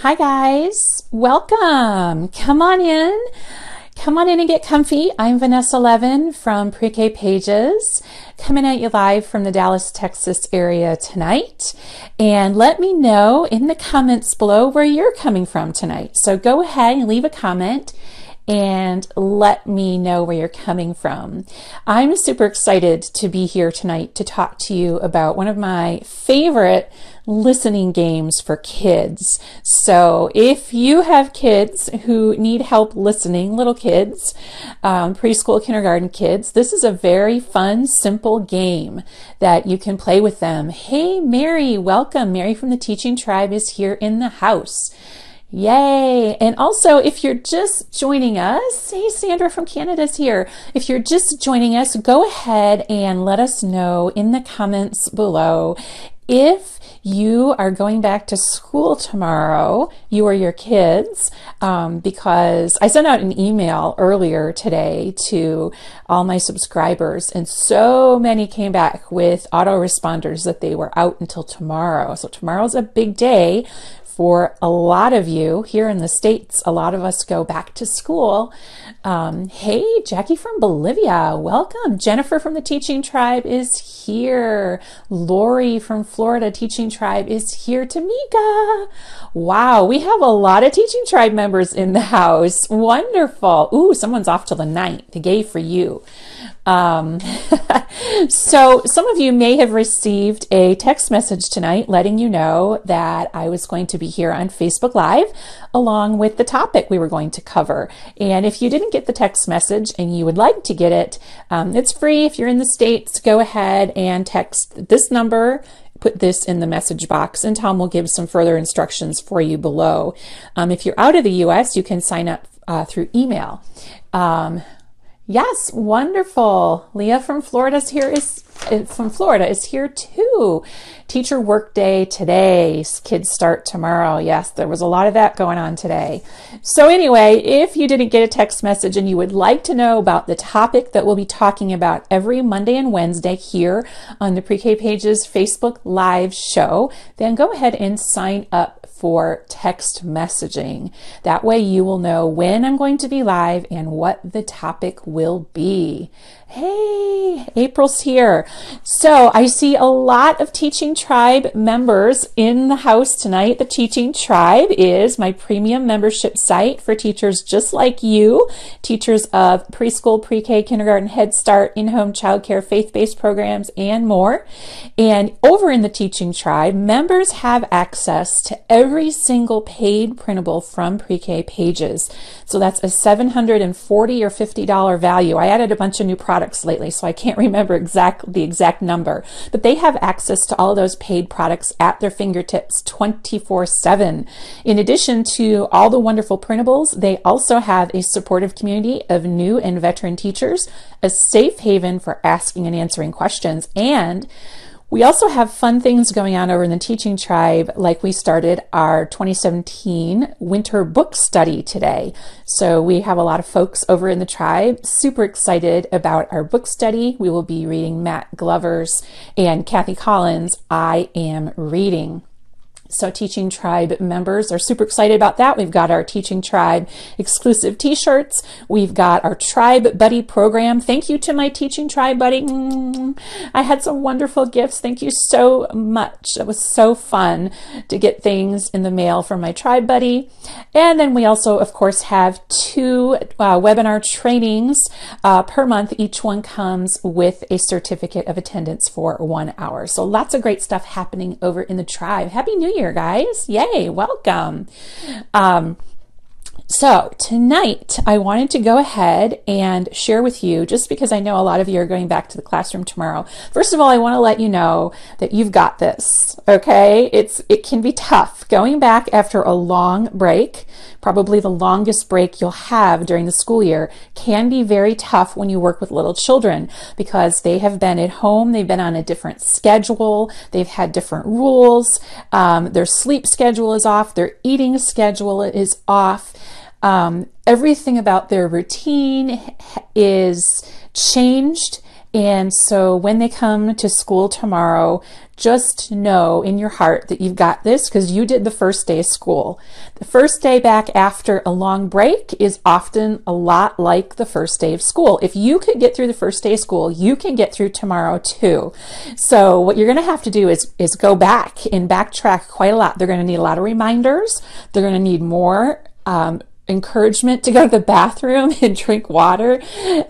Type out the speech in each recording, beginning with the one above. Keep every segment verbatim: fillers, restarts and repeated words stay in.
Hi guys, welcome. Come on in. Come on in and get comfy. I'm Vanessa Levin from Pre-K Pages, coming at you live from the Dallas, Texas area tonight. And let me know in the comments below where you're coming from tonight. So go ahead and leave a comment and let me know where you're coming from. I'm super excited to be here tonight to talk to you about one of my favorite listening games for kids. So if you have kids who need help listening, little kids, um, preschool, kindergarten kids, this is a very fun, simple game that you can play with them. Hey, Mary, welcome. Mary from the Teaching Tribe is here in the house. Yay! And also, if you're just joining us, hey, Sandra from Canada's here. If you're just joining us, go ahead and let us know in the comments below if you are going back to school tomorrow, you or your kids, um, because I sent out an email earlier today to all my subscribers, and so many came back with autoresponders that they were out until tomorrow. So tomorrow's a big day for a lot of you here in the States. A lot of us go back to school. Um, hey, Jackie from Bolivia, welcome. Jennifer from the Teaching Tribe is here. Lori from Florida Teaching Tribe is here. Tamika, wow, we have a lot of Teaching Tribe members in the house. Wonderful. Ooh, someone's off till the ninth. The gay for you. Um, so some of you may have received a text message tonight letting you know that I was going to be here on Facebook Live along with the topic we were going to cover. And if you didn't get the text message and you would like to get it, um, it's free. If you're in the States, go ahead and text this number, put this in the message box, and Tom will give some further instructions for you below. Um, if you're out of the U S, you can sign up uh, through email. Um, Yes, wonderful. Leah from Florida's here is from Florida is here too. Teacher work day today. Kids start tomorrow. Yes, there was a lot of that going on today. So anyway, if you didn't get a text message and you would like to know about the topic that we'll be talking about every Monday and Wednesday here on the Pre-K Pages Facebook Live show, then go ahead and sign up for text messaging. That way you will know when I'm going to be live and what the topic will be. Hey, April's here. So I see a lot of Teaching Tribe members in the house tonight. The Teaching Tribe is my premium membership site for teachers just like you, teachers of preschool, pre-K, kindergarten, Head Start, in-home childcare, faith-based programs, and more. And over in the Teaching Tribe, members have access to every every single paid printable from Pre-K Pages. So that's a seven hundred forty dollars or fifty dollar value. I added a bunch of new products lately, so I can't remember exact, the exact number, but they have access to all of those paid products at their fingertips twenty-four seven. In addition to all the wonderful printables, they also have a supportive community of new and veteran teachers, a safe haven for asking and answering questions, and we also have fun things going on over in the Teaching Tribe, like we started our twenty seventeen winter book study today. So we have a lot of folks over in the tribe super excited about our book study. We will be reading Matt Glover's and Kathy Collins' I Am Reading. So Teaching Tribe members are super excited about that. We've got our Teaching Tribe exclusive t-shirts. We've got our Tribe Buddy program. Thank you to my Teaching Tribe buddy. Mm, I had some wonderful gifts. Thank you so much. It was so fun to get things in the mail from my Tribe buddy. And then we also, of course, have two uh, webinar trainings uh, per month. Each one comes with a certificate of attendance for one hour. So lots of great stuff happening over in the Tribe. Happy New Year. Here, guys. Yay, welcome. Um, so tonight I wanted to go ahead and share with you, just because I know a lot of you are going back to the classroom tomorrow. First of all, I want to let you know that you've got this, okay? It's it can be tough going back after a long break. Probably the longest break you'll have during the school year can be very tough when you work with little children, because they have been at home, they've been on a different schedule, they've had different rules, um, their sleep schedule is off, their eating schedule is off, um, everything about their routine is changed. And so when they come to school tomorrow, just know in your heart that you've got this, because you did the first day of school. The first day back after a long break is often a lot like the first day of school. If you could get through the first day of school, you can get through tomorrow too. So what you're going to have to do is, is go back and backtrack quite a lot. They're going to need a lot of reminders. They're going to need more um, encouragement to go to the bathroom and drink water.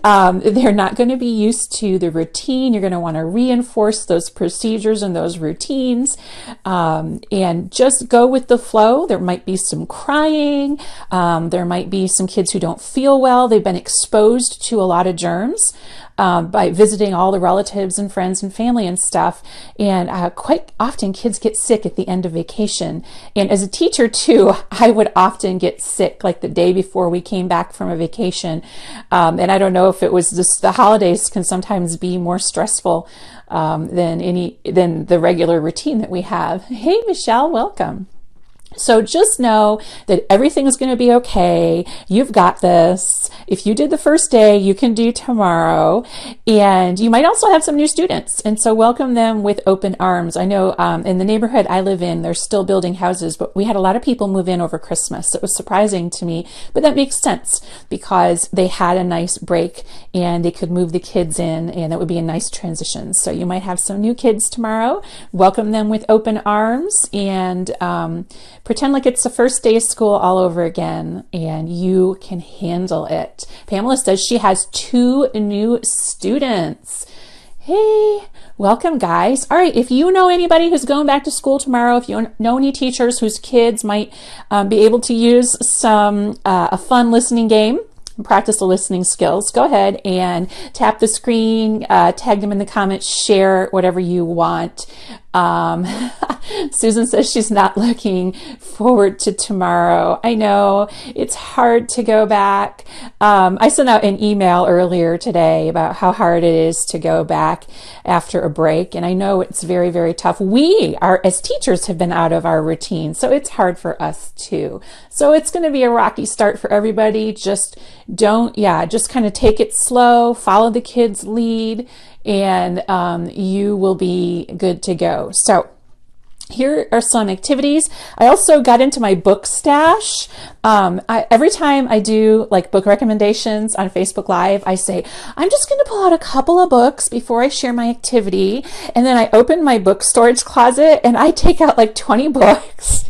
Um, they're not going to be used to the routine. You're going to want to reinforce those procedures and those routines, um, and just go with the flow. There might be some crying. Um, there might be some kids who don't feel well. They've been exposed to a lot of germs Um, by visiting all the relatives and friends and family and stuff. And uh, quite often kids get sick at the end of vacation. And as a teacher too, I would often get sick like the day before we came back from a vacation. Um, and I don't know if it was just the holidays can sometimes be more stressful um, than any than the regular routine that we have. Hey, Michelle, welcome. So just know that everything is going to be okay. You've got this. If you did the first day, you can do tomorrow. And you might also have some new students. And so welcome them with open arms. I know um, in the neighborhood I live in, they're still building houses, but we had a lot of people move in over Christmas. It was surprising to me, but that makes sense because they had a nice break and they could move the kids in, and that would be a nice transition. So you might have some new kids tomorrow. Welcome them with open arms, and um, pretend like it's the first day of school all over again, and you can handle it. Pamela says she has two new students. Hey, welcome guys. All right, if you know anybody who's going back to school tomorrow, if you know any teachers whose kids might um, be able to use some uh, a fun listening game, practice the listening skills, go ahead and tap the screen, uh, tag them in the comments, share whatever you want. Um, Susan says she's not looking forward to tomorrow. I know it's hard to go back. Um, I sent out an email earlier today about how hard it is to go back after a break. And I know it's very, very tough. We are, as teachers, have been out of our routine, so it's hard for us too. So it's going to be a rocky start for everybody. Just don't, yeah, just kind of take it slow, follow the kids' lead, and um, you will be good to go. So here are some activities. I also got into my book stash. Um, I, every time I do like book recommendations on Facebook Live, I say, I'm just going to pull out a couple of books before I share my activity. And then I open my book storage closet and I take out like twenty books.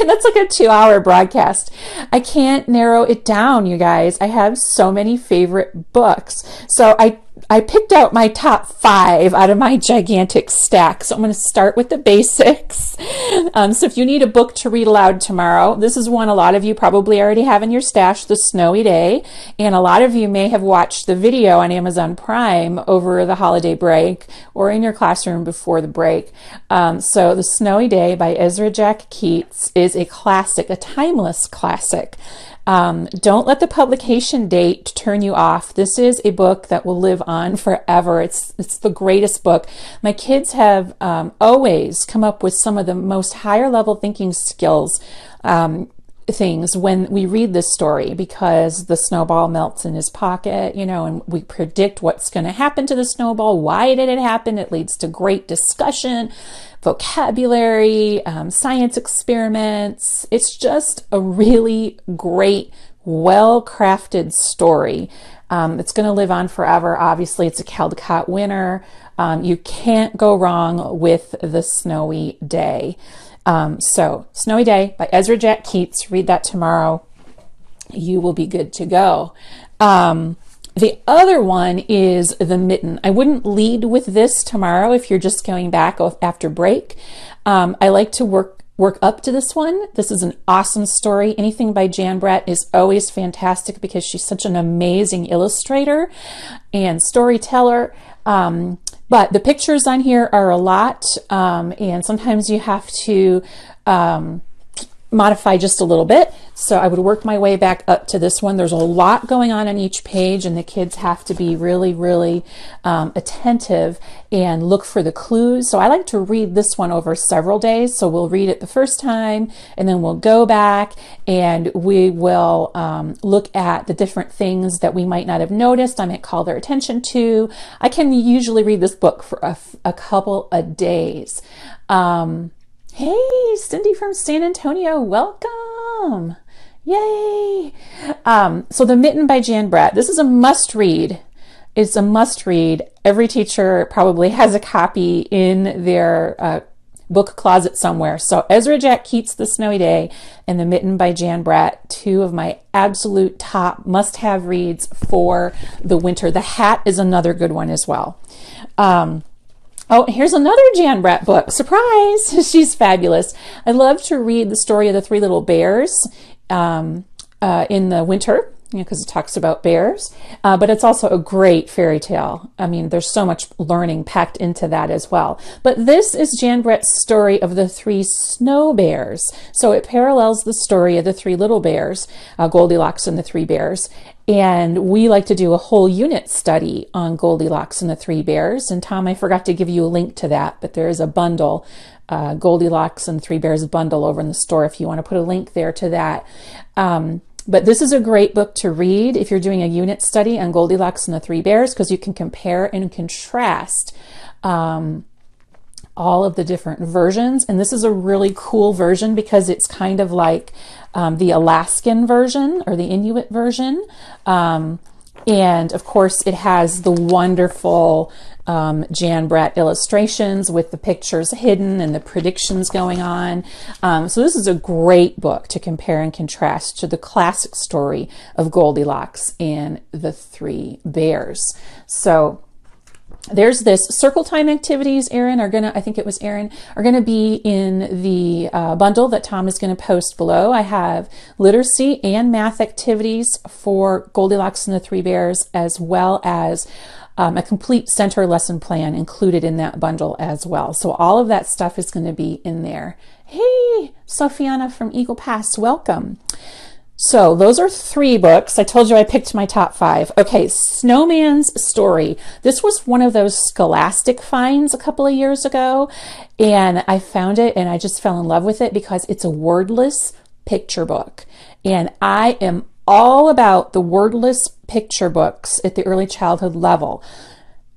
And that's like a two hour broadcast. I can't narrow it down, you guys. I have so many favorite books. So I I picked out my top five out of my gigantic stack. So I'm going to start with the basics. Um, so if you need a book to read aloud tomorrow, this is one a lot of you probably already have in your stash, The Snowy Day. And a lot of you may have watched the video on Amazon Prime over the holiday break or in your classroom before the break. Um, so The Snowy Day by Ezra Jack Keats is a classic, a timeless classic. Um, don't let the publication date turn you off. This is a book that will live on forever. It's, it's the greatest book. My kids have um, always come up with some of the most higher level thinking skills um, things when we read this story, because the snowball melts in his pocket, you know, and we predict what's going to happen to the snowball. Why did it happen? It leads to great discussion, vocabulary, um, science experiments. It's just a really great, well-crafted story. Um, it's going to live on forever. Obviously, it's a Caldecott winner. Um, you can't go wrong with The Snowy Day. Um, so Snowy Day by Ezra Jack Keats, read that tomorrow. You will be good to go. Um, the other one is The Mitten. I wouldn't lead with this tomorrow if you're just going back after break. Um, I like to work work up to this one. This is an awesome story. Anything by Jan Brett is always fantastic because she's such an amazing illustrator and storyteller. Um, But the pictures on here are a lot, um, and sometimes you have to um, modify just a little bit. So I would work my way back up to this one. There's a lot going on on each page, and the kids have to be really, really um, attentive and look for the clues. So I like to read this one over several days. So we'll read it the first time, and then we'll go back and we will um, look at the different things that we might not have noticed. I might call their attention to. I can usually read this book for a, a couple of days. Um, Hey, Cindy from San Antonio, welcome. Yay. Um, so The Mitten by Jan Brett. This is a must read. It's a must read. Every teacher probably has a copy in their uh, book closet somewhere. So Ezra Jack Keats, The Snowy Day, and The Mitten by Jan Brett, two of my absolute top must-have reads for the winter. The Hat is another good one as well. Um, Oh, here's another Jan Brett book. Surprise! She's fabulous. I love to read the story of the three little bears um, uh, in the winter, you know, because it talks about bears, uh, but it's also a great fairy tale. I mean, there's so much learning packed into that as well. But this is Jan Brett's story of the three snow bears. So it parallels the story of the three little bears, uh, Goldilocks and the Three Bears. And we like to do a whole unit study on Goldilocks and the Three Bears. And Tom, I forgot to give you a link to that, but there is a bundle, uh, Goldilocks and Three Bears bundle over in the store if you want to put a link there to that. Um, but this is a great book to read if you're doing a unit study on Goldilocks and the Three Bears, because you can compare and contrast um, all of the different versions. And this is a really cool version because it's kind of like um, the Alaskan version or the Inuit version. Um, and of course it has the wonderful um, Jan Brett illustrations with the pictures hidden and the predictions going on. Um, so this is a great book to compare and contrast to the classic story of Goldilocks and the Three Bears. So there's this circle time activities. Erin are gonna, I think it was Erin, are gonna be in the uh, bundle that Tom is gonna post below. I have literacy and math activities for Goldilocks and the Three Bears, as well as um, a complete center lesson plan included in that bundle as well. So all of that stuff is gonna be in there. Hey, Sofiana from Eagle Pass, welcome. So those are three books. I told you I picked my top five. Okay, Snowman's Story. This was one of those Scholastic finds a couple of years ago, and I found it and I just fell in love with it because it's a wordless picture book. And I am all about the wordless picture books at the early childhood level.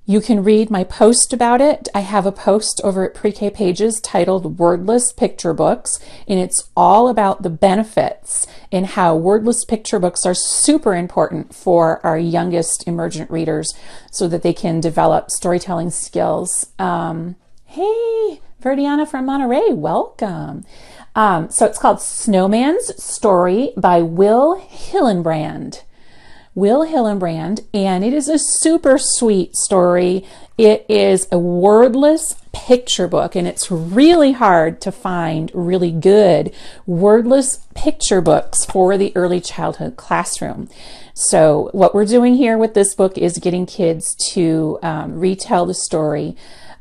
You can read my post about it. I have a post over at Pre-K Pages titled Wordless Picture Books, and it's all about the benefits and how wordless picture books are super important for our youngest emergent readers so that they can develop storytelling skills. Um, hey, Verdiana from Monterey, welcome. Um, so it's called Snowman's Story by Will Hillenbrand. Will Hillenbrand, and it is a super sweet story. It is a wordless picture book, and it's really hard to find really good wordless picture books for the early childhood classroom. So what we're doing here with this book is getting kids to um, retell the story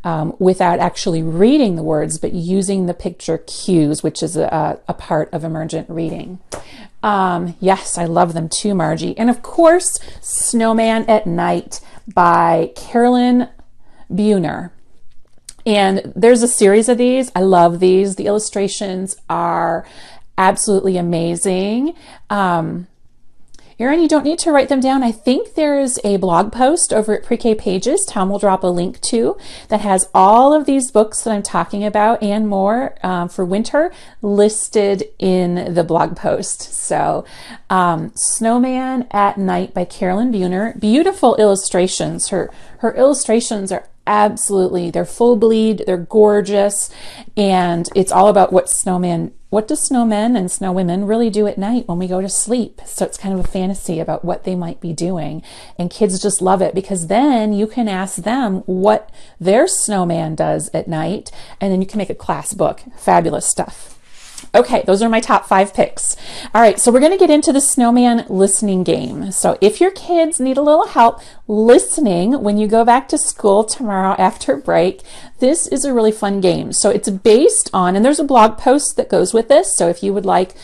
um, without actually reading the words, but using the picture cues, which is a, a part of emergent reading. Um, yes, I love them too, Margie. And of course, Snowman at Night by Carolyn Buehner. And there's a series of these. I love these. The illustrations are absolutely amazing. Um, Erin, you don't need to write them down. I think there's a blog post over at Pre-K Pages, Tom will drop a link to, that has all of these books that I'm talking about and more um, for winter listed in the blog post. So um, Snowman at Night by Carolyn Buehner. Beautiful illustrations. Her, her illustrations are absolutely, they're full bleed, they're gorgeous, and it's all about what snowmen, what do snowmen and snowwomen really do at night when we go to sleep. So it's kind of a fantasy about what they might be doing, and kids just love it because then you can ask them what their snowman does at night, and then you can make a class book. Fabulous stuff. Okay, those are my top five picks. All right, so we're going to get into the snowman listening game. So if your kids need a little help listening when you go back to school tomorrow after break, this is a really fun game. So it's based on, and there's a blog post that goes with this, so if you would like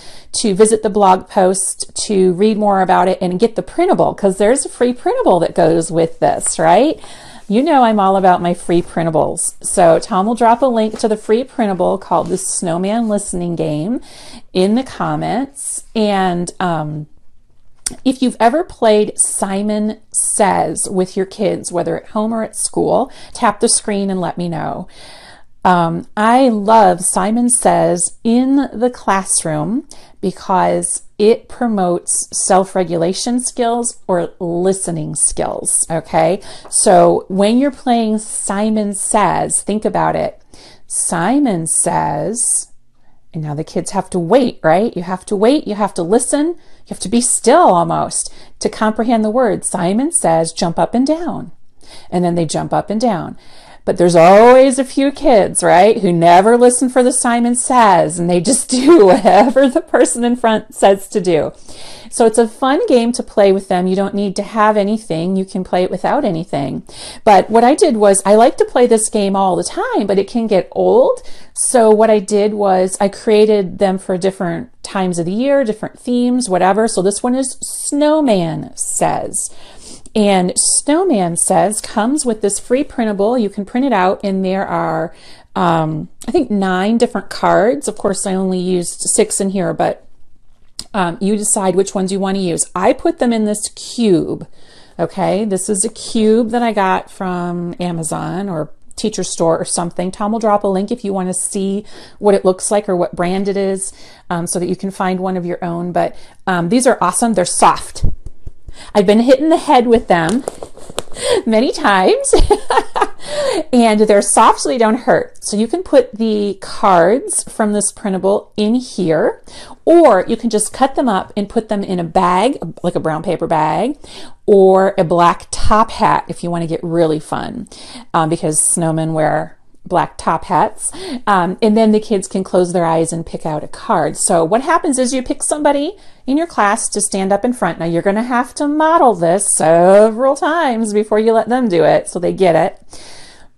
to visit the blog post to read more about it and get the printable, because there's a free printable that goes with this, right? You know I'm all about my free printables. So Tom will drop a link to the free printable called The Snowman Listening Game in the comments. And um, if you've ever played Simon Says with your kids, whether at home or at school, tap the screen and let me know. Um, I love Simon Says in the classroom because it promotes self-regulation skills or listening skills, okay? So when you're playing Simon Says, think about it. Simon says, and now the kids have to wait, right? You have to wait, you have to listen, you have to be still almost to comprehend the word. Simon says, jump up and down. And then they jump up and down. But there's always a few kids, right, who never listen for the Simon Says, and they just do whatever the person in front says to do. So it's a fun game to play with them. You don't need to have anything. You can play it without anything. But what I did was, I like to play this game all the time, but it can get old. So what I did was I created them for different times of the year, different themes, whatever. So this one is Snowman Says. And Snowman Says comes with this free printable. You can print it out, and there are, um, I think, nine different cards. Of course, I only used six in here, but um, you decide which ones you want to use. I put them in this cube, okay? This is a cube that I got from Amazon or Teacher Store or something. Tom will drop a link if you want to see what it looks like or what brand it is, um, so that you can find one of your own. But um, these are awesome. They're soft. I've been hitting the head with them many times and they're soft, so they don't hurt. So you can put the cards from this printable in here, or you can just cut them up and put them in a bag, like a brown paper bag, or a black top hat if you want to get really fun, um, because snowmen wear black top hats, um, and then the kids can close their eyes and pick out a card. So what happens is you pick somebody in your class to stand up in front. Now you're going to have to model this several times before you let them do it so they get it.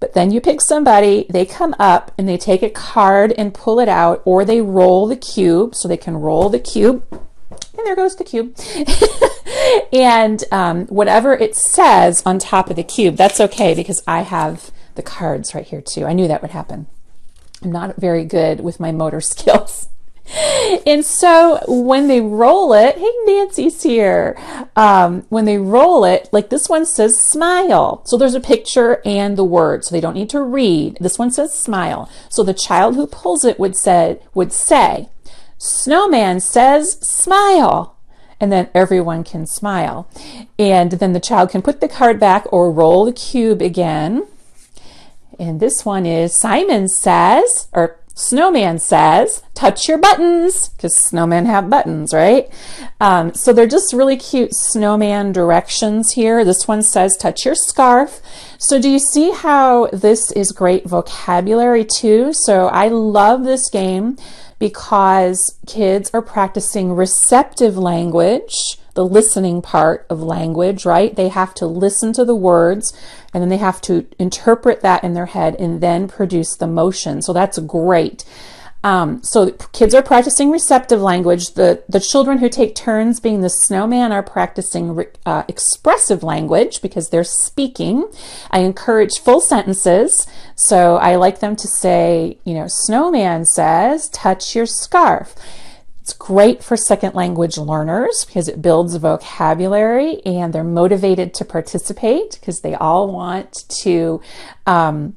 But then you pick somebody, they come up and they take a card and pull it out, or they roll the cube, so they can roll the cube. And there goes the cube. And um, whatever it says on top of the cube, that's okay because I have the cards right here too. I knew that would happen. I'm not very good with my motor skills. And so when they roll it, hey, Nancy's here. Um, when they roll it, like this one says smile. So there's a picture and the word, so they don't need to read. This one says smile. So the child who pulls it would say, would say, Snowman says smile. And then everyone can smile. And then the child can put the card back or roll the cube again. And this one is Simon Says, or Snowman Says, touch your buttons, because snowmen have buttons, right? Um, so they're just really cute snowman directions here. This one says touch your scarf. So do you see how this is great vocabulary too? So I love this game because kids are practicing receptive language, the listening part of language, right? They have to listen to the words, and then they have to interpret that in their head and then produce the motion. So that's great. Um, so kids are practicing receptive language. The, the children who take turns being the snowman are practicing re, uh, expressive language because they're speaking. I encourage full sentences. So I like them to say, you know, Snowman says, touch your scarf. It's great for second language learners because it builds vocabulary and they're motivated to participate because they all want to um,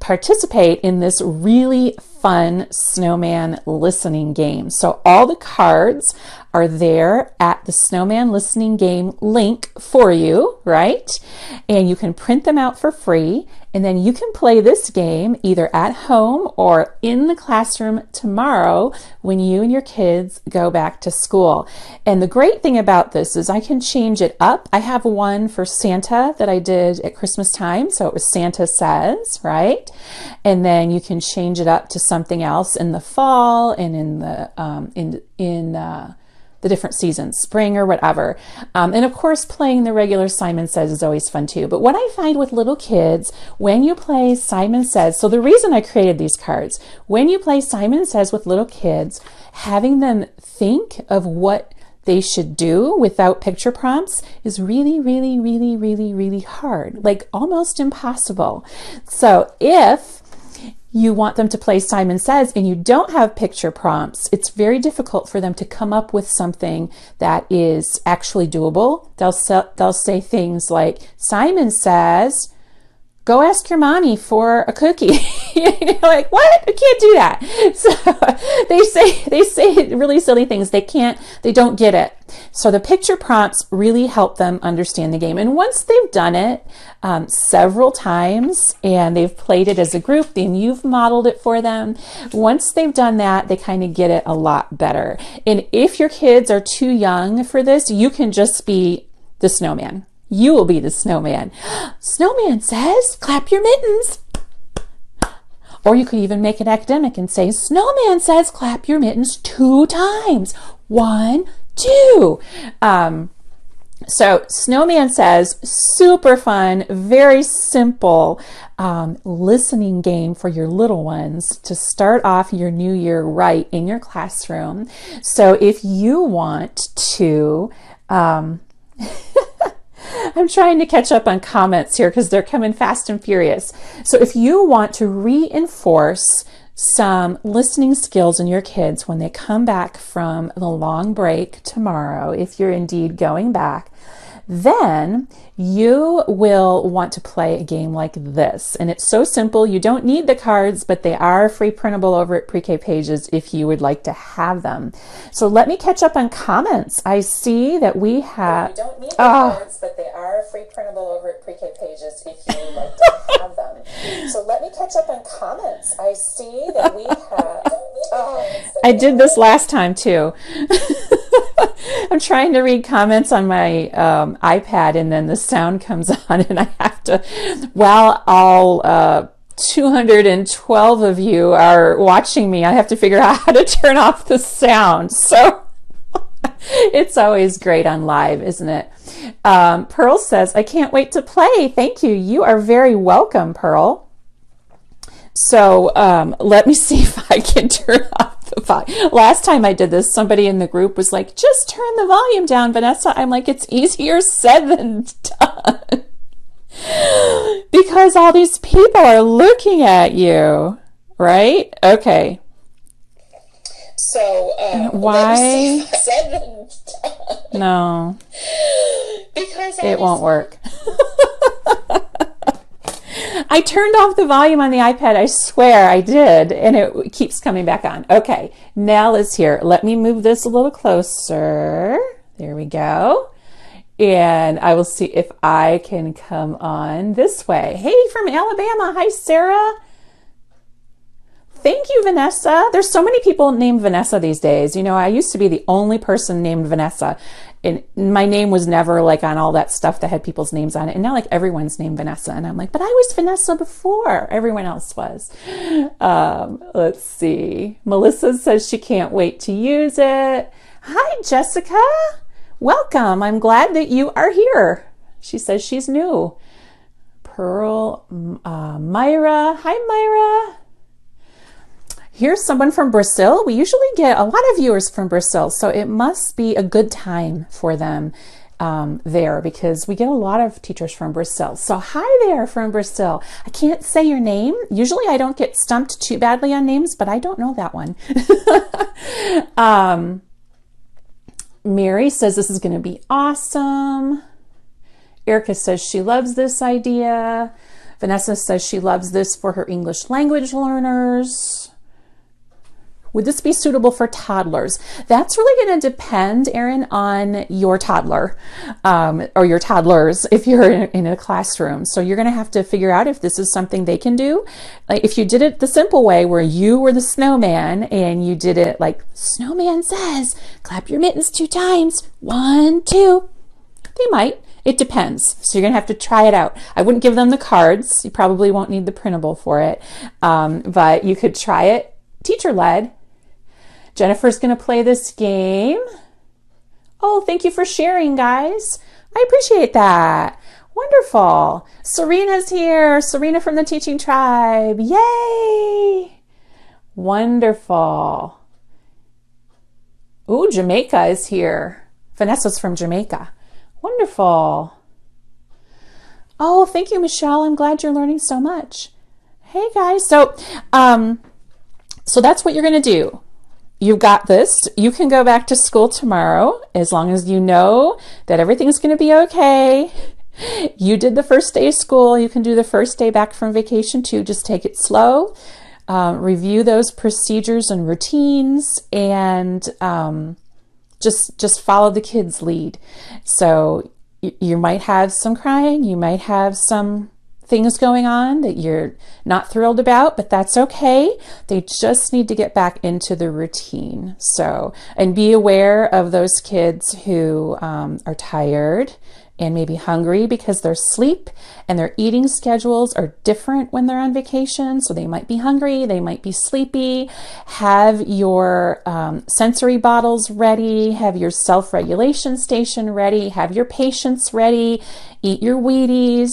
participate in this really fun snowman listening game. So all the cards are there at the Snowman Listening Game link for you, right? And you can print them out for free, and then you can play this game either at home or in the classroom tomorrow when you and your kids go back to school. And the great thing about this is I can change it up. I have one for Santa that I did at Christmas time, so it was Santa Says, right? And then you can change it up to something else in the fall and in the um, in in uh, the different seasons, spring or whatever. Um, and of course, playing the regular Simon Says is always fun too. But what I find with little kids, when you play Simon Says, so the reason I created these cards, when you play Simon Says with little kids, having them think of what they should do without picture prompts is really, really, really, really, really hard, like almost impossible. So if you want them to play Simon Says and you don't have picture prompts, it's very difficult for them to come up with something that is actually doable. They'll say, they'll say things like, Simon says, go ask your mommy for a cookie. You're like, what? I can't do that. So they say, they say really silly things. They can't, they don't get it. So the picture prompts really help them understand the game. And once they've done it um, several times and they've played it as a group, then you've modeled it for them. Once they've done that, they kind of get it a lot better. And if your kids are too young for this, you can just be the snowman. You will be the snowman. Snowman says, clap your mittens. Or you could even make it academic and say, Snowman says, clap your mittens two times. One, two. Um, so Snowman Says, super fun, very simple um, listening game for your little ones to start off your new year right in your classroom. So if you want to... Um, I'm trying to catch up on comments here because they're coming fast and furious. So if you want to reinforce some listening skills in your kids when they come back from the long break tomorrow, if you're indeed going back, then you will want to play a game like this. And it's so simple. You don't need the cards, but they are free printable over at Pre-K Pages if you would like to have them. So let me catch up on comments. I see that we have... You don't need the oh. cards, but they are free printable over at Pre-K Pages if you would like to have them. So let me catch up on comments. I see that we have... Oh, I did this last time too. I'm trying to read comments on my um, iPad, and then the sound comes on and I have to, while all uh, two hundred twelve of you are watching me, I have to figure out how to turn off the sound. So it's always great on live, isn't it? Um, Pearl says, I can't wait to play. Thank you. You are very welcome, Pearl. So um, let me see if I can turn off the volume. Last time I did this, somebody in the group was like, just turn the volume down, Vanessa. I'm like, it's easier said than done. Because all these people are looking at you, right? Okay. So uh, why? Said than done. No. Because it won't work. I turned off the volume on the iPad, I swear I did, and it keeps coming back on. Okay, Nell is here. Let me move this a little closer. There we go. And I will see if I can come on this way. Hey, from Alabama. Hi, Sarah. Thank you, Vanessa. There's so many people named Vanessa these days. You know, I used to be the only person named Vanessa. And my name was never like on all that stuff that had people's names on it. And now like everyone's named Vanessa. And I'm like, but I was Vanessa before everyone else was. Um, let's see. Melissa says she can't wait to use it. Hi, Jessica. Welcome. I'm glad that you are here. She says she's new. Pearl, uh, Myra. Hi, Myra. Here's someone from Brazil. We usually get a lot of viewers from Brazil, so it must be a good time for them um, there because we get a lot of teachers from Brazil. So hi there from Brazil. I can't say your name. Usually I don't get stumped too badly on names, but I don't know that one. um, Mary says this is going to be awesome. Erica says she loves this idea. Vanessa says she loves this for her English language learners. Would this be suitable for toddlers? That's really going to depend, Erin, on your toddler um, or your toddlers if you're in, in a classroom. So you're going to have to figure out if this is something they can do. Like if you did it the simple way where you were the snowman and you did it like Snowman Says, clap your mittens two times, one, two, they might. It depends. So you're going to have to try it out. I wouldn't give them the cards. You probably won't need the printable for it, um, but you could try it teacher-led. Jennifer's going to play this game. Oh, thank you for sharing, guys. I appreciate that. Wonderful. Serena's here. Serena from the Teaching Tribe. Yay. Wonderful. Ooh, Jamaica is here. Vanessa's from Jamaica. Wonderful. Oh, thank you, Michelle. I'm glad you're learning so much. Hey, guys. So, um, so that's what you're going to do. You've got this. You can go back to school tomorrow as long as you know that everything's going to be okay. You did the first day of school. You can do the first day back from vacation too. Just take it slow. Uh, review those procedures and routines and um, just just follow the kids' lead. So y you might have some crying. You might have some things going on that you're not thrilled about, but that's okay. They just need to get back into the routine. So, and be aware of those kids who um, are tired and maybe hungry because their sleep and their eating schedules are different when they're on vacation. So they might be hungry, they might be sleepy. Have your um, sensory bottles ready, have your self-regulation station ready, have your patience ready, eat your Wheaties,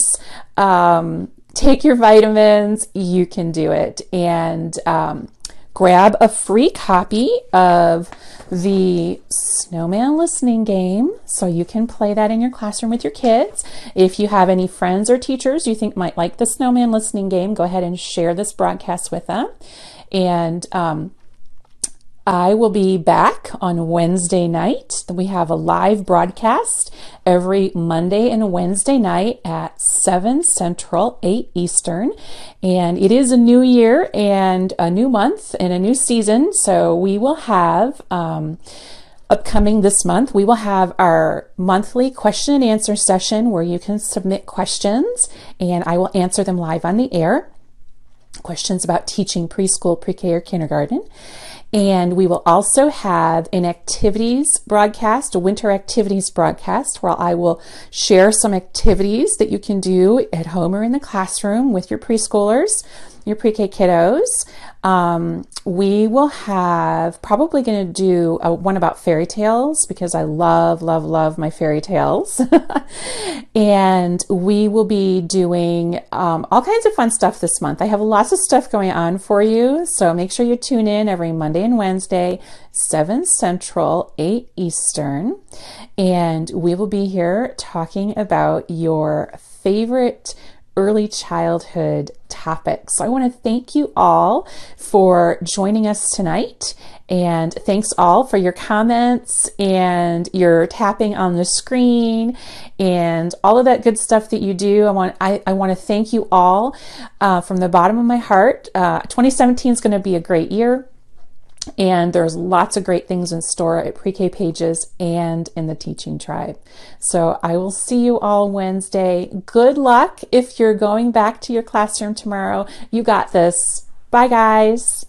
um, take your vitamins, you can do it. And um, grab a free copy of the Snowman Listening Game so you can play that in your classroom with your kids. If you have any friends or teachers you think might like the Snowman Listening Game, go ahead and share this broadcast with them. And um, I will be back on Wednesday night. We have a live broadcast every Monday and Wednesday night at seven Central, eight Eastern. And it is a new year and a new month and a new season. So we will have, um, upcoming this month, we will have our monthly question and answer session where you can submit questions and I will answer them live on the air. Questions about teaching preschool, pre-K or kindergarten. And we will also have an activities broadcast, a winter activities broadcast, where I will share some activities that you can do at home or in the classroom with your preschoolers, your pre-K kiddos. Um, we will have probably going to do a, one about fairy tales because I love, love, love my fairy tales. And we will be doing um, all kinds of fun stuff this month. I have lots of stuff going on for you. So make sure you tune in every Monday and Wednesday, seven Central, eight Eastern. And we will be here talking about your favorite early childhood topics. So I want to thank you all for joining us tonight. And thanks all for your comments and your tapping on the screen and all of that good stuff that you do. I want I, I want to thank you all uh, from the bottom of my heart. Uh, twenty seventeen is going to be a great year. And there's lots of great things in store at Pre-K Pages and in the Teaching Tribe. So I will see you all Wednesday. Good luck if you're going back to your classroom tomorrow. You got this. Bye, guys.